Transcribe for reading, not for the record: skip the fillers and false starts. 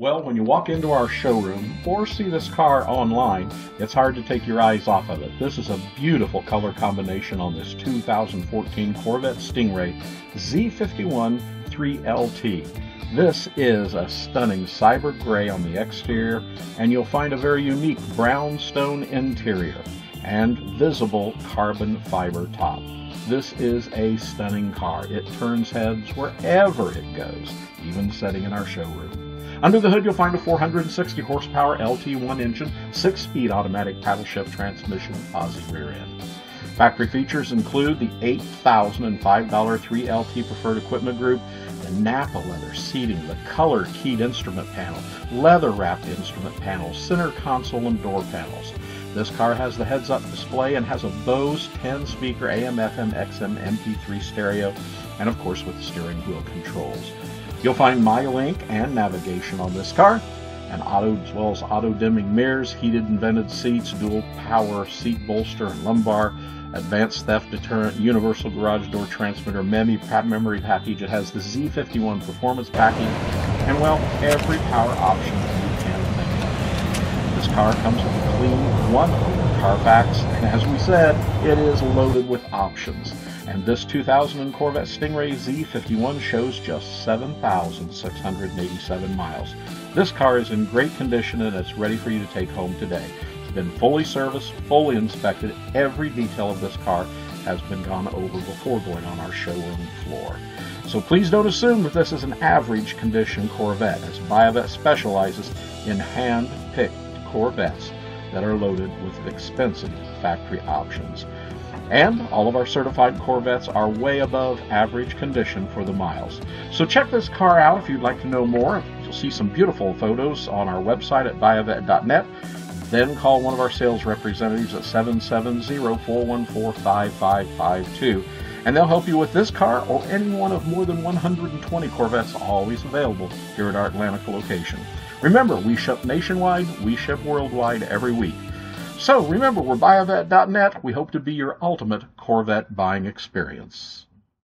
Well, when you walk into our showroom or see this car online, it's hard to take your eyes off of it. This is a beautiful color combination on this 2014 Corvette Stingray Z51 3LT. This is a stunning cyber gray on the exterior, and you'll find a very unique brownstone interior and visible carbon fiber top. This is a stunning car. It turns heads wherever it goes, even sitting in our showroom. Under the hood, you'll find a 460 horsepower LT1 engine, 6-speed automatic paddle shift transmission, Aussie rear end. Factory features include the $8,005 3LT preferred equipment group, the Napa leather seating, the color keyed instrument panel, leather wrapped instrument panels, center console and door panels. This car has the Heads Up Display and has a Bose 10-speaker AM, FM, XM, MP3 stereo, and of course with steering wheel controls. You'll find MyLink and navigation on this car, and auto-dimming mirrors, heated and vented seats, dual power seat bolster and lumbar, advanced theft deterrent, universal garage door transmitter, memory package. It has the Z51 performance package, and well, every power option you can think of. This car comes with a clean 1-owner Carfax, and as we said, it is loaded with options. And this 2000 Corvette Stingray Z51 shows just 7,687 miles. This car is in great condition and it's ready for you to take home today. It's been fully serviced, fully inspected. Every detail of this car has been gone over before going on our showroom floor. So please don't assume that this is an average condition Corvette, as BuyAVette specializes in hand-picked Corvettes that are loaded with expensive factory options. And all of our certified Corvettes are way above average condition for the miles. So check this car out if you'd like to know more. You'll see some beautiful photos on our website at buyavette.net. Then call one of our sales representatives at 770-414-5552. And they'll help you with this car or any one of more than 120 Corvettes always available here at our Atlanta location. Remember, we ship nationwide, we ship worldwide every week. So remember, we're buyavette.net. We hope to be your ultimate Corvette buying experience.